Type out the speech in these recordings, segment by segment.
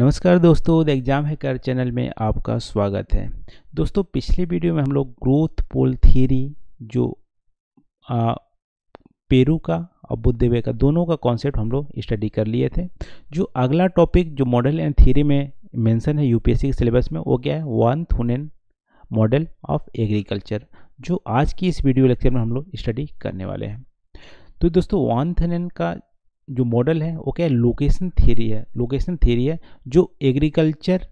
नमस्कार दोस्तों, the exam hacker channel में आपका स्वागत है। दोस्तों, पिछले वीडियो में हम लोग ग्रोथ पोल थ्योरी, जो पेरू का और बुद्धवे का दोनों का कॉन्सेप्ट हम लोग स्टडी कर लिए थे। जो अगला टॉपिक जो मॉडल एंड थ्योरी में मेंशन है यूपीएससी के सिलेबस में, वो क्या है? Von Thunen model of agriculture, जो आज की इस वीडियो लेक्चर में हम लोग स्टडी करने वाले हैं। तो दोस्तों, वॉन थुनेन का जो मॉडल है वो क्या है? लोकेशन थ्योरी है। लोकेशन थ्योरी है जो एग्रीकल्चर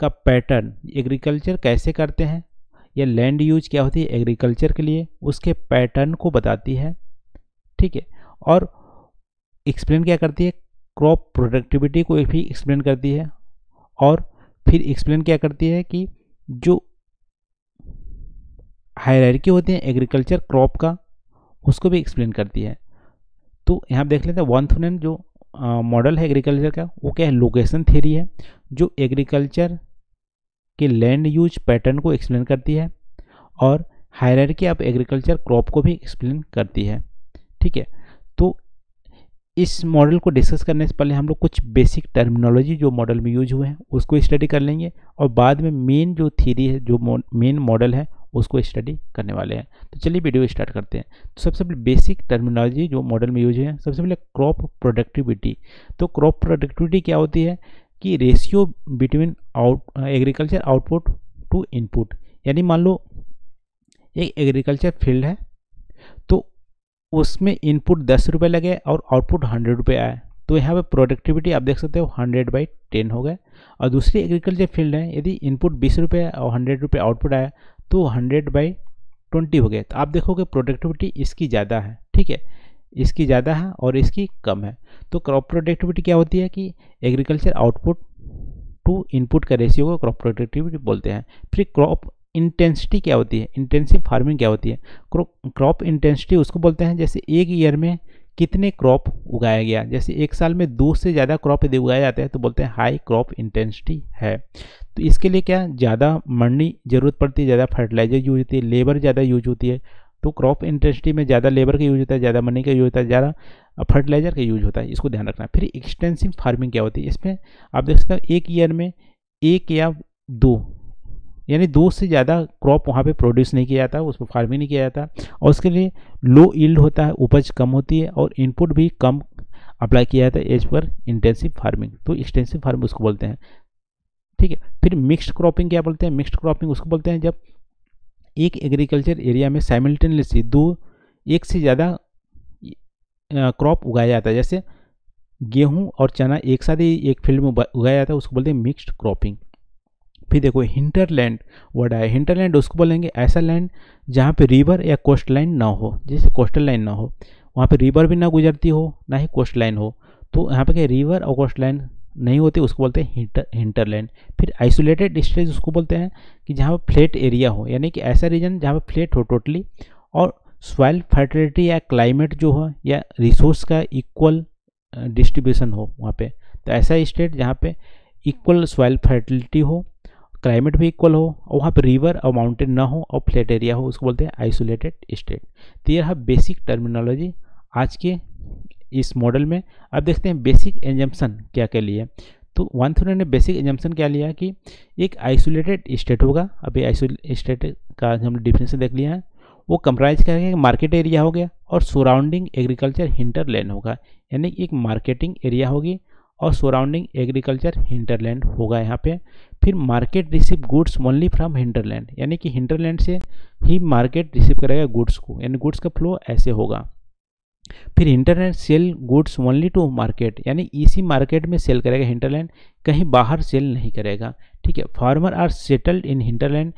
का पैटर्न, एग्रीकल्चर कैसे करते हैं या लैंड यूज क्या होती है एग्रीकल्चर के लिए, उसके पैटर्न को बताती है। ठीक है, और एक्सप्लेन क्या करती है? क्रॉप प्रोडक्टिविटी को भी एक्सप्लेन करती है। और फिर एक्सप्लेन क्या करती है कि जो हायरार्की होते हैं एग्रीकल्चर क्रॉप का, उसको भी एक्सप्लेन करती है। तो यहाँ देख लेते हैं, वॉन थुनेन जो मॉडल है एग्रीकल्चर का, वो क्या है? लोकेशन थ्योरी है जो एग्रीकल्चर के लैंड यूज पैटर्न को एक्सप्लेन करती है, और हायरार्की ऑफ एग्रीकल्चर क्रॉप को भी एक्सप्लेन करती है। ठीक है, तो इस मॉडल को डिस्कस करने से पहले हम लोग कुछ बेसिक टर्मिनोलॉजी जो मॉडल में यूज हुए हैं उसको स्टडी कर लेंगे, और बाद में मेन जो थ्योरी है, जो मेन मॉडल है, उसको स्टडी करने वाले हैं। तो चलिए वीडियो स्टार्ट करते हैं। तो सबसे पहले बेसिक टर्मिनोलॉजी जो मॉडल में यूज है, सबसे पहले क्रॉप प्रोडक्टिविटी। तो क्रॉप प्रोडक्टिविटी क्या होती है कि ratio between agriculture output to input. यानी मान लो एक एग्रीकल्चर फील्ड है, तो उसमें इनपुट 10 रुपये लगे और आउटपुट 100 रुपये आए, तो यहाँ पे प्रोडक्टिविटी आप देख सकते हो 100/10 हो गए। और दूसरी एग्रीकल्चर फील्ड है, यदि इनपुट 20 रुपये और 100 रुपये आउटपुट आया, तो 100/20 हो गया। तो आप देखोगे प्रोडक्टिविटी इसकी ज़्यादा है। ठीक है, इसकी ज़्यादा है और इसकी कम है। तो क्रॉप प्रोडक्टिविटी क्या होती है कि एग्रीकल्चर आउटपुट टू इनपुट का रेशियो को क्रॉप प्रोडक्टिविटी बोलते हैं। फिर क्रॉप इंटेंसिटी क्या होती है? इंटेंसिव फार्मिंग क्या होती है? क्रॉप इंटेंसिटी उसको बोलते हैं जैसे एक ईयर में कितने क्रॉप उगाया गया। जैसे एक साल में 2 से ज़्यादा क्रॉप यदि उगाया जाता है तो बोलते हैं हाई क्रॉप इंटेंसिटी है। तो इसके लिए क्या ज़्यादा मंडी ज़रूरत पड़ती है, ज़्यादा फर्टिलाइजर यूज होती है, लेबर ज़्यादा यूज होती है। तो क्रॉप इंटेंसिटी में ज़्यादा लेबर का यूज होता है, ज़्यादा मंडी का यूज होता है, ज़्यादा फर्टिलाइजर का यूज होता है, इसको ध्यान रखना। फिर एक्सटेंसिव फार्मिंग क्या होती है? इसमें आप देख सकते हो एक ईयर में 1 या 2, यानी 2 से ज़्यादा क्रॉप वहाँ पे प्रोड्यूस नहीं किया जाता, उसमें फार्मिंग नहीं किया जाता, और उसके लिए लो यील्ड होता है, उपज कम होती है, और इनपुट भी कम अप्लाई किया जाता है एज पर इंटेंसिव फार्मिंग। तो एक्सटेंसिव फार्मिंग उसको बोलते हैं। ठीक है, फिर मिक्स्ड क्रॉपिंग क्या बोलते हैं? मिक्स्ड क्रॉपिंग उसको बोलते हैं जब एक एग्रीकल्चर एरिया में साइमल्टेनियसली 1 से ज़्यादा क्रॉप उगाया जाता है। जैसे गेहूँ और चना एक साथ ही एक फील्ड में उगाया जाता है, उसको बोलते हैं मिक्स्ड क्रॉपिंग। फिर देखो हिंटरलैंड वर्ड आया। हिंटरलैंड उसको बोलेंगे ऐसा लैंड जहाँ पे रिवर या कोस्ट लाइन ना हो। जैसे कोस्टल लाइन ना हो, वहाँ पे रिवर भी ना गुजरती हो, ना ही कोस्ट लाइन हो। तो यहाँ पे क्या रिवर और कोस्ट लाइन नहीं होती, उसको बोलते हैं हिंटरलैंड। फिर आइसोलेटेड स्टेज उसको बोलते हैं कि जहाँ पर फ्लैट एरिया हो, यानी कि ऐसा रीजन जहाँ पर फ्लैट हो टोटली, और सॉइल फर्टिलिटी या क्लाइमेट जो हो या रिसोर्स का इक्वल डिस्ट्रीब्यूशन हो वहाँ पे। तो ऐसा स्टेट जहाँ पे इक्वल सॉइल फर्टिलिटी हो, क्लाइमेट भी इक्वल हो, और वहाँ पर रिवर और माउंटेन ना हो और फ्लैट एरिया हो, उसको बोलते हैं आइसोलेटेड स्टेट। तो यह बेसिक टर्मिनोलॉजी आज के इस मॉडल में। अब देखते हैं बेसिक एजम्पशन क्या क्या लिए। तो वॉन थुनेन ने बेसिक एजम्पशन क्या लिया कि एक आइसोलेटेड स्टेट होगा। अभी आइसोलेटेड स्टेट का हमने डिफिनेशन देख लिया है। वो कंप्राइज करेगा मार्केट एरिया हो गया और सराउंडिंग एग्रीकल्चर हिंटरलैंड होगा, यानी कि एक मार्केटिंग एरिया होगी और सराउंडिंग एग्रीकल्चर हिंटरलैंड होगा यहाँ पे। फिर market receive goods only from hinterland, यानी कि हिंटरलैंड से ही मार्केट रिसीव करेगा गुड्स को, यानी गुड्स का फ्लो ऐसे होगा। फिर hinterland sell goods only to market, यानी इसी मार्केट में सेल करेगा हिंटरलैंड, कहीं बाहर सेल नहीं करेगा। ठीक है, farmer are settled in hinterland,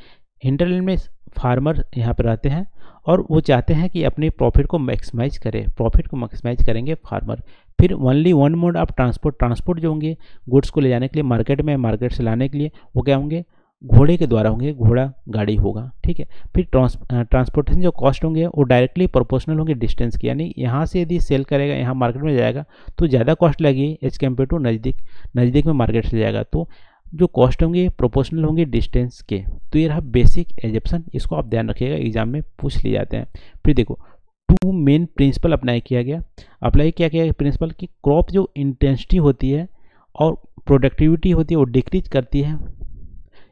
hinterland में फार्मर यहाँ पर रहते हैं और वो चाहते हैं कि अपने प्रॉफिट को मैक्सिमाइज करें। प्रॉफिट को मैक्सिमाइज करेंगे फार्मर। फिर only one mode of transport, transport जो होंगे गुड्स को ले जाने के लिए मार्केट में, मार्केट से लाने के लिए, वो क्या होंगे? घोड़े के द्वारा होंगे, घोड़ा गाड़ी होगा। ठीक है, फिर ट्रांसपोर्टेशन जो कॉस्ट होंगे वो डायरेक्टली प्रोपोर्शनल होंगे डिस्टेंस की, यानी यहाँ से यदि सेल करेगा, यहाँ मार्केट में जाएगा तो ज़्यादा कॉस्ट लगेगी एज कम्पेयर टू नज़दीक में मार्केट से जाएगा। तो जो कॉस्ट होंगे प्रोपोर्शनल होंगे डिस्टेंस के। तो ये रहा बेसिक एजम्पशन, इसको आप ध्यान रखिएगा, एग्जाम में पूछ लिए जाते हैं। फिर देखो 2 मेन प्रिंसिपल अप्लाई किया गया। प्रिंसिपल की क्रॉप जो इंटेंसिटी होती है और प्रोडक्टिविटी होती है वो डिक्रीज करती है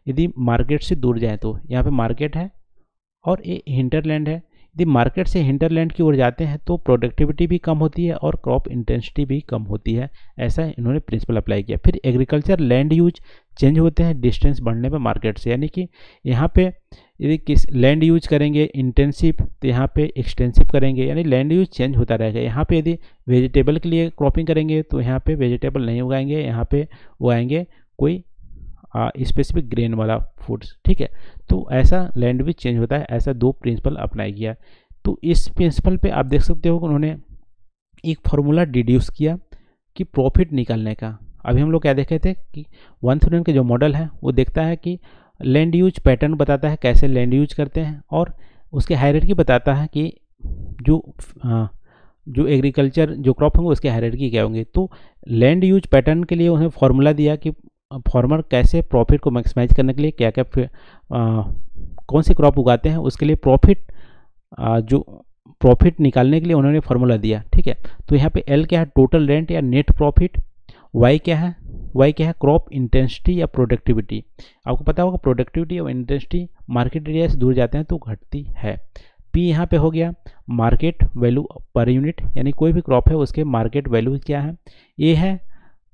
यदि मार्केट से दूर जाए तो। यहाँ पे मार्केट है और ये हिंटरलैंड है, यदि मार्केट से हिंटरलैंड की ओर जाते हैं तो प्रोडक्टिविटी भी कम होती है और क्रॉप इंटेंसिटी भी कम होती है, ऐसा इन्होंने प्रिंसिपल अप्लाई किया। फिर एग्रीकल्चर लैंड यूज चेंज होते हैं डिस्टेंस बढ़ने पर मार्केट से, यानी कि यहाँ पे यदि किस लैंड यूज करेंगे इंटेंसिव तो यहाँ पे एक्सटेंसिव करेंगे, यानी लैंड यूज चेंज होता रहेगा। यहाँ पे यदि वेजिटेबल के लिए क्रॉपिंग करेंगे तो यहाँ पे वेजिटेबल नहीं उगाएंगे, यहाँ पे उगाएंगे कोई स्पेसिफिक ग्रेन वाला फूड्स, ठीक है। तो ऐसा लैंड भी चेंज होता है, ऐसा दो प्रिंसिपल अप्लाई किया। तो इस प्रिंसिपल पे आप देख सकते हो कि उन्होंने एक फार्मूला डिड्यूस किया कि प्रॉफिट निकालने का। अभी हम लोग क्या देखे थे कि वन थ्यूरन के जो मॉडल है वो देखता है कि लैंड यूज पैटर्न बताता है कैसे लैंड यूज करते हैं, और उसके हायरार्की बताता है कि जो एग्रीकल्चर जो क्रॉप होंगे उसके हायरार्की क्या होंगे। तो लैंड यूज पैटर्न के लिए उन्हें फार्मूला दिया कि फार्मर कैसे प्रॉफिट को मैक्सिमाइज करने के लिए क्या क्या कौन सी क्रॉप उगाते हैं, उसके लिए प्रॉफिट जो प्रॉफिट निकालने के लिए उन्होंने फार्मूला दिया, ठीक है। तो यहाँ पे एल क्या है टोटल रेंट या नेट प्रॉफिट, वाई क्या है, वाई क्या है क्रॉप इंटेंसिटी या प्रोडक्टिविटी। आपको पता होगा प्रोडक्टिविटी और इंटेंसिटी मार्केट एरिया से दूर जाते हैं तो घटती है। पी यहाँ पे हो गया मार्केट वैल्यू पर यूनिट, यानी कोई भी क्रॉप है उसके मार्केट वैल्यू क्या है। ए है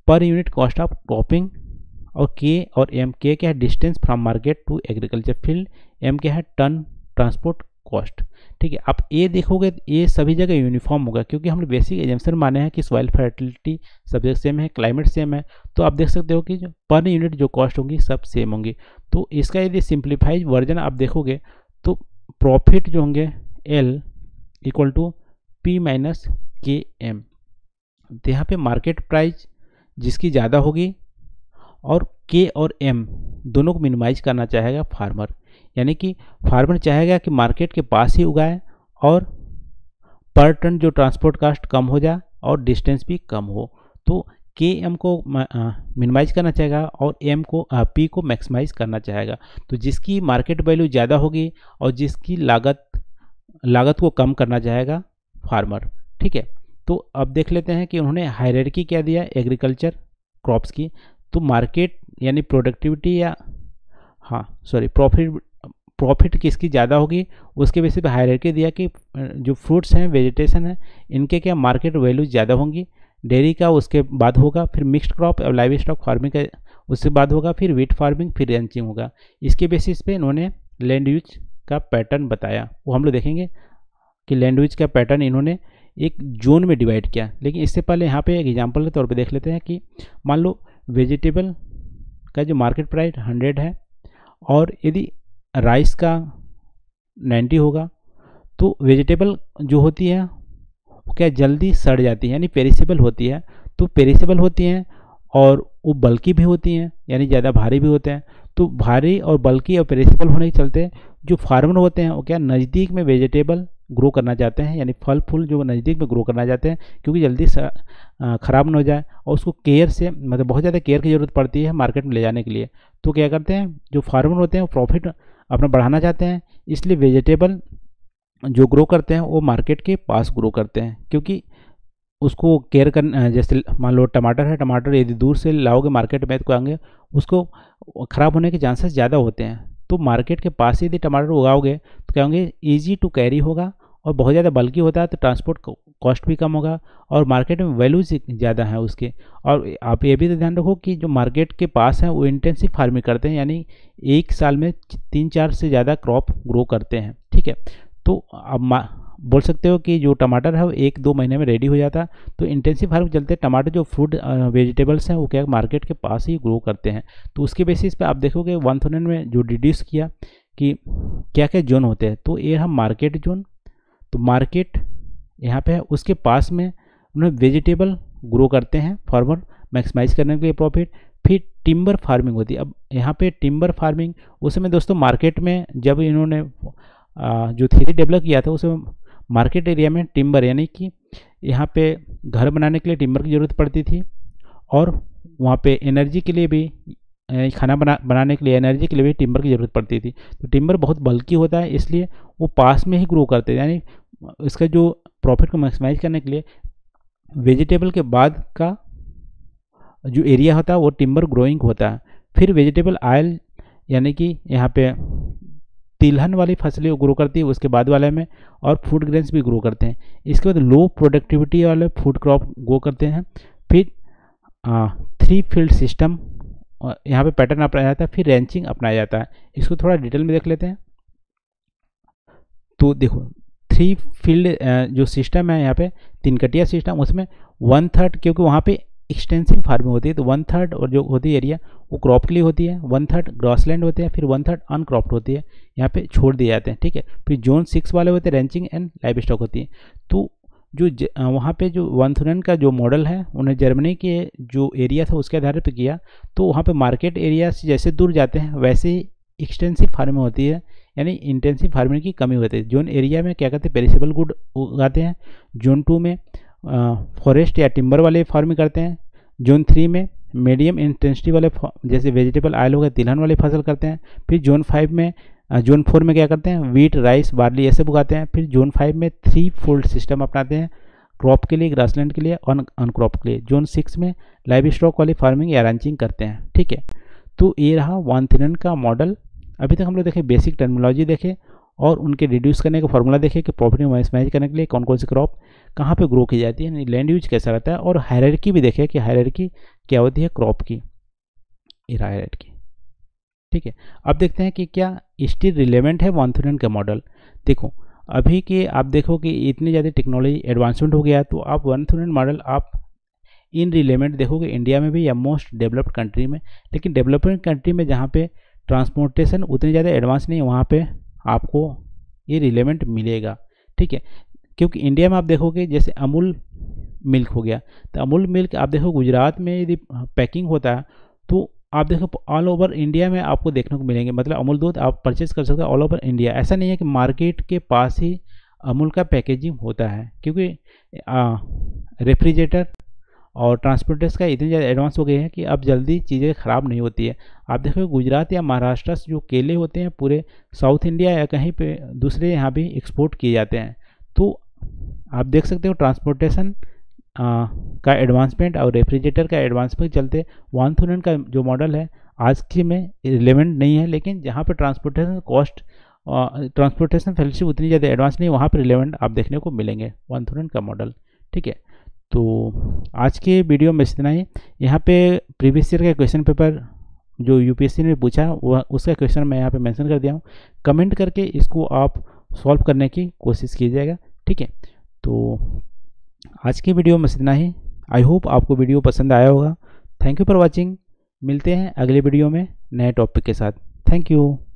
per unit cost of cropping, और के और एम, के क्या है distance from market to agriculture field, M क्या है टन ट्रांसपोर्ट कॉस्ट, ठीक है। आप ए देखोगे तो ए सभी जगह यूनिफॉर्म होगा क्योंकि हमने बेसिक एजम्पशन माने हैं कि सॉइल फर्टिलिटी सब जगह सेम है, क्लाइमेट सेम है, तो आप देख सकते हो कि जो पर यूनिट जो कॉस्ट होंगी सब सेम होंगी। तो इसका यदि सिंप्लीफाइड वर्जन आप देखोगे तो प्रॉफिट जो होंगे L equal to P minus K M. तो यहाँ पर मार्केट प्राइस जिसकी ज़्यादा होगी और के और एम दोनों को मिनिमाइज करना चाहेगा फार्मर, यानी कि फार्मर चाहेगा कि मार्केट के पास ही उगाए और पर टन जो ट्रांसपोर्ट कास्ट कम हो जाए और डिस्टेंस भी कम हो। तो के एम को मिनिमाइज करना चाहेगा और एम को पी को मैक्सिमाइज करना चाहेगा। तो जिसकी मार्केट वैल्यू ज़्यादा होगी और जिसकी लागत को कम करना चाहेगा फार्मर, ठीक है। तो अब देख लेते हैं कि उन्होंने हायरार्की क्या दिया एग्रीकल्चर क्रॉप्स की। तो मार्केट यानी प्रोडक्टिविटी या प्रॉफिट किसकी ज़्यादा होगी उसके बेसिस पे हायरार्की दिया कि जो फ्रूट्स हैं वेजिटेशन है इनके क्या मार्केट वैल्यू ज़्यादा होंगी, डेयरी का उसके बाद होगा, फिर मिक्स्ड क्रॉप और लाइव स्टॉक फार्मिंग का उसके बाद होगा, फिर वीट फार्मिंग, फिर रेंचिंग होगा। इसके बेसिस पे इन्होंने लैंड यूज का पैटर्न बताया, वो हम लोग देखेंगे कि लैंड यूज का पैटर्न इन्होंने एक जोन में डिवाइड किया। लेकिन इससे पहले यहाँ पर एक एग्जाम्पल के तौर पर देख लेते हैं कि मान लो वेजिटेबल का जो मार्केट प्राइस 100 है और यदि राइस का 90 होगा तो वेजिटेबल जो होती है वो क्या जल्दी सड़ जाती है यानी पेरिसेबल होती है। तो पेरिसेबल होती हैं और वो बल्की भी होती हैं यानी ज़्यादा भारी भी होते हैं। तो भारी और बल्की और पेरिसेबल होने के चलते जो फार्मर होते हैं वो क्या नज़दीक में वेजिटेबल ग्रो करना चाहते हैं यानी फल फूल जो नज़दीक में ग्रो करना चाहते हैं क्योंकि जल्दी ख़राब ना हो जाए और उसको केयर से मतलब बहुत ज़्यादा केयर की ज़रूरत पड़ती है मार्केट में ले जाने के लिए। तो क्या करते हैं जो फार्मर होते हैं वो प्रॉफिट अपना बढ़ाना चाहते हैं, इसलिए वेजिटेबल जो ग्रो करते हैं वो मार्केट के पास ग्रो करते हैं क्योंकि उसको केयर करना। जैसे मान लो टमाटर है, टमाटर यदि दूर से लाओगे मार्केट में तो आएंगे उसको ख़राब होने के चांसेस ज़्यादा होते हैं। तो मार्केट के पास यदि टमाटर उगाओगे तो क्या होंगे ईजी टू कैरी होगा और बहुत ज़्यादा बल्कि होता है तो ट्रांसपोर्ट कॉस्ट भी कम होगा और मार्केट में वैल्यूज ज़्यादा है उसके। और आप ये भी तो ध्यान रखो कि जो मार्केट के पास है वो इंटेंसिव फार्मिंग करते हैं यानी एक साल में 3-4 से ज़्यादा क्रॉप ग्रो करते हैं, ठीक है। तो आप बोल सकते हो कि जो टमाटर है वो 1-2 महीने में रेडी हो जाता है। तो इंटेंसिव फार्मिंग चलते टमाटर जो फ्रूट वेजिटेबल्स हैं वो क्या मार्केट के पास ही ग्रो करते हैं। तो उसके बेसिस पे आप देखोगे वन थ्यूनन में जो डिड्यूस किया कि क्या क्या जोन होते हैं। तो ये हम मार्केट जोन, तो मार्केट यहाँ पे है उसके पास में उन्हें वेजिटेबल ग्रो करते हैं फार्मर मैक्सिमाइज करने के लिए प्रॉफिट। फिर टिम्बर फार्मिंग होती है, अब यहाँ पे टिम्बर फार्मिंग उस समय दोस्तों मार्केट में जब इन्होंने जो थ्योरी डेवलप किया था उसमें मार्केट एरिया में टिम्बर यानी कि यहाँ पे घर बनाने के लिए टिम्बर की ज़रूरत पड़ती थी और वहाँ पे एनर्जी के लिए भी खाना बनाने के लिए एनर्जी के लिए भी टिम्बर की ज़रूरत पड़ती थी। तो टिम्बर बहुत बल्कि होता है इसलिए वो पास में ही ग्रो करते हैं यानी इसका जो प्रॉफिट को मैक्सिमाइज करने के लिए वेजिटेबल के बाद का जो एरिया होता है वो टिम्बर ग्रोइंग होता है। फिर वेजिटेबल आयल यानी कि यहाँ पे तिलहन वाली फसलें ग्रो करती है, उसके बाद वाले में, और फूड ग्रेन्स भी ग्रो करते हैं। इसके बाद लो प्रोडक्टिविटी वाले फूड क्रॉप ग्रो करते हैं। फिर थ्री फील्ड सिस्टम यहाँ पे पैटर्न अपनाया जाता है, फिर रेंचिंग अपनाया जाता है। इसको थोड़ा डिटेल में देख लेते हैं। तो देखो थ्री फील्ड जो सिस्टम है यहाँ पे तीनकटिया सिस्टम, उसमें 1/3 क्योंकि वहाँ पे एक्सटेंसिव फार्मिंग होती है, तो 1/3 और जो होती है एरिया वो क्रॉप के लिए होती है, 1/3 ग्रासलैंड होते हैं, फिर 1/3 अनक्रॉप्ड होती है, यहाँ पे छोड़ दिए जाते हैं, ठीक है। फिर जोन 6 वाले होते हैं रेंचिंग एंड लाइव स्टॉक होती है। तो जो वहाँ पे जो वॉन थ्यूनेन का जो मॉडल है उन्हें जर्मनी के जो एरिया था उसके आधार पर किया। तो वहाँ पे मार्केट एरिया से जैसे दूर जाते हैं वैसे ही एक्सटेंसिव फार्मिंग होती है, यानी इंटेंसिव फार्मिंग की कमी होती है। जोन एरिया में क्या कहते हैं, पेरिसेबल गुड उगाते हैं। जोन 2 में फॉरेस्ट या टिम्बर वाले फार्मिंग करते हैं। जोन 3 में मीडियम इंटेंसिटी वाले जैसे वेजिटेबल आयल हो गए, तिलहन वाले फसल करते हैं। फिर जोन 5 में जोन 4 में क्या करते हैं, वीट, राइस, बार्ली ये सब उगाते हैं। फिर जोन 5 में 3 फोल्ड सिस्टम अपनाते हैं, क्रॉप के लिए, ग्रासलैंड के लिए और अनक्रॉप के लिए। जोन 6 में लाइव स्टॉक वाली फार्मिंग या रैंचिंग करते हैं, ठीक है। तो ये रहा वॉन थ्यूनेन का मॉडल। अभी तक हम लोग देखें बेसिक टर्मिनोलॉजी देखें और उनके रिड्यूस करने का फॉर्मूला देखें कि प्रॉफिट मैक्सिमाइज करने के लिए कौन कौन सी क्रॉप कहाँ पे ग्रो की जाती है, लैंड यूज कैसा रहता है, और हायरार्की भी देखें कि हायरार्की क्या होती है क्रॉप की, एरा हायरार्की, ठीक है। अब देखते हैं कि क्या स्टिल रिलेवेंट है वॉन थ्यूनेन का मॉडल। देखो अभी के आप देखो कि इतनी ज़्यादा टेक्नोलॉजी एडवांसमेंट हो गया, तो आप वॉन थ्यूनेन मॉडल आप इन रिलेवेंट देखोगे इंडिया में भी या मोस्ट डेवलप्ड कंट्री में। लेकिन डेवलपिंग कंट्री में जहाँ पे ट्रांसपोर्टेशन उतनी ज़्यादा एडवांस नहीं है वहाँ पे आपको ये रिलेवेंट मिलेगा, ठीक है। क्योंकि इंडिया में आप देखोगे जैसे अमूल मिल्क हो गया, तो अमूल मिल्क आप देखो गुजरात में यदि पैकिंग होता है तो आप देखो ऑल ओवर इंडिया में आपको देखने को मिलेंगे। मतलब अमूल दूध आप परचेज कर सकते हो ऑल ओवर इंडिया, ऐसा नहीं है कि मार्केट के पास ही अमूल का पैकेजिंग होता है, क्योंकि रेफ्रिजरेटर और ट्रांसपोर्टर्स का इतने ज़्यादा एडवांस हो गए हैं कि अब जल्दी चीज़ें ख़राब नहीं होती है। आप देखो गुजरात या महाराष्ट्र से जो केले होते हैं पूरे साउथ इंडिया या कहीं पे दूसरे यहाँ भी एक्सपोर्ट किए जाते हैं। तो आप देख सकते हो ट्रांसपोर्टेशन का एडवांसमेंट और रेफ्रिजरेटर का एडवांसमेंट चलते वॉन थ्यूनेन का जो मॉडल है आज के में रिलेवेंट नहीं है। लेकिन जहाँ पर ट्रांसपोर्टेशन कॉस्ट, ट्रांसपोर्टेशन फैसिलिटी उतनी ज़्यादा एडवांस नहीं, वहाँ पर रिलेवेंट आप देखने को मिलेंगे वॉन थ्यूनेन का मॉडल, ठीक है। तो आज के वीडियो में इतना ही। यहाँ पे प्रीवियस ईयर का क्वेश्चन पेपर जो यूपीएससी ने पूछा वह उसका क्वेश्चन मैं यहाँ पे मेंशन कर दिया हूँ। कमेंट करके इसको आप सॉल्व करने की कोशिश कीजिएगा, ठीक है। तो आज के वीडियो में इतना ही। आई होप आपको वीडियो पसंद आया होगा। Thank you for watching. मिलते हैं अगले वीडियो में नए टॉपिक के साथ। Thank you.